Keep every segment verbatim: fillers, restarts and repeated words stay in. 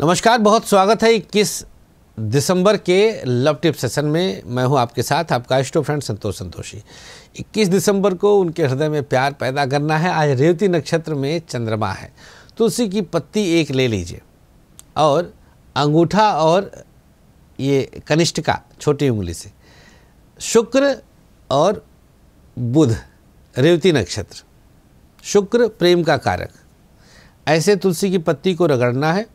नमस्कार, बहुत स्वागत है इक्कीस दिसंबर के लव टिप सेशन में। मैं हूं आपके साथ आपका एस्ट्रो फ्रेंड संतोष संतोषी। इक्कीस दिसंबर को उनके हृदय में प्यार पैदा करना है। आज रेवती नक्षत्र में चंद्रमा है, तुलसी की पत्ती एक ले लीजिए और अंगूठा और ये कनिष्ठिका छोटी उंगली से शुक्र और बुध रेवती नक्षत्र, शुक्र प्रेम का कारक। ऐसे तुलसी की पत्ती को रगड़ना है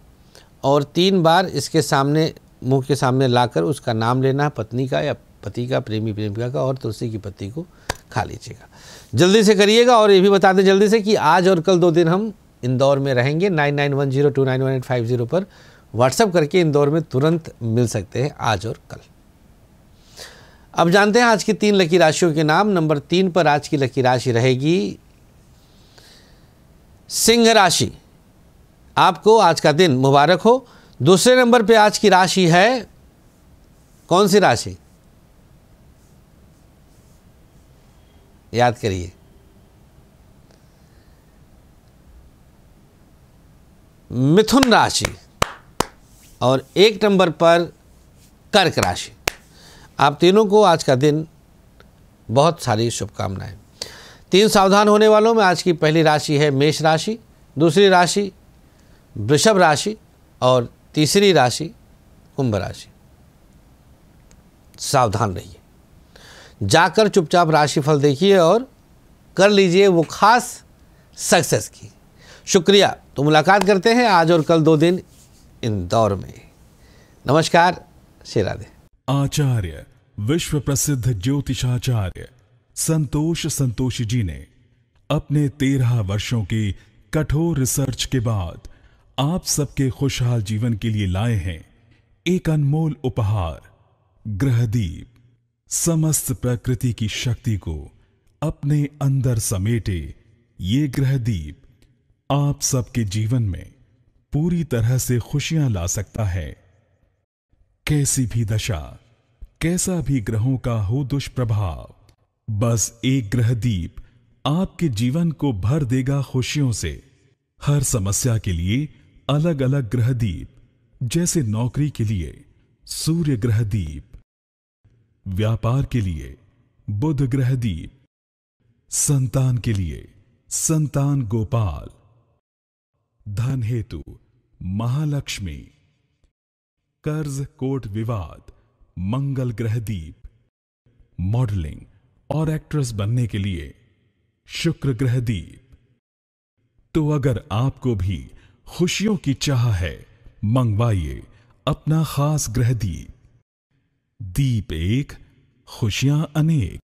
और तीन बार इसके सामने मुंह के सामने लाकर उसका नाम लेना है, पत्नी का या पति का, प्रेमी प्रेमिका का, और तुलसी की पत्ती को खा लीजिएगा। जल्दी से करिएगा। और ये भी बता दें जल्दी से कि आज और कल दो दिन हम इंदौर में रहेंगे। Nine nine one zero two nine one eight five zero पर व्हाट्सअप करके इंदौर में तुरंत मिल सकते हैं आज और कल। अब जानते हैं आज की तीन लकी राशियों के नाम। नंबर तीन पर आज की लकी राशि रहेगी सिंह राशि। आपको आज का दिन मुबारक हो। दूसरे नंबर पे आज की राशि है, कौन सी राशि याद करिए? मिथुन राशि। और एक नंबर पर कर्क राशि। आप तीनों को आज का दिन बहुत सारी शुभकामनाएं। तीन सावधान होने वालों में आज की पहली राशि है मेष राशि, दूसरी राशि वृषभ राशि और तीसरी राशि कुंभ राशि। सावधान रहिए, जाकर चुपचाप राशिफल देखिए और कर लीजिए वो खास सक्सेस की। शुक्रिया। तो मुलाकात करते हैं आज और कल दो दिन इंदौर में। नमस्कार, शेराधे। आचार्य विश्व प्रसिद्ध ज्योतिषाचार्य संतोष संतोषी जी ने अपने तेरह वर्षों की कठोर रिसर्च के बाद आप सबके खुशहाल जीवन के लिए लाए हैं एक अनमोल उपहार, ग्रहदीप। समस्त प्रकृति की शक्ति को अपने अंदर समेटे ये ग्रहदीप आप सबके जीवन में पूरी तरह से खुशियां ला सकता है। कैसी भी दशा, कैसा भी ग्रहों का हो दुष्प्रभाव, बस एक ग्रहदीप आपके जीवन को भर देगा खुशियों से। हर समस्या के लिए अलग अलग ग्रहदीप, जैसे नौकरी के लिए सूर्य ग्रहदीप, व्यापार के लिए बुध ग्रहदीप, संतान के लिए संतान गोपाल, धन हेतु महालक्ष्मी, कर्ज कोर्ट विवाद मंगल ग्रहदीप, मॉडलिंग और एक्ट्रेस बनने के लिए शुक्र ग्रहदीप। तो अगर आपको भी खुशियों की चाह है, मंगवाइए अपना खास ग्रहदीप। दीप एक, खुशियां अनेक।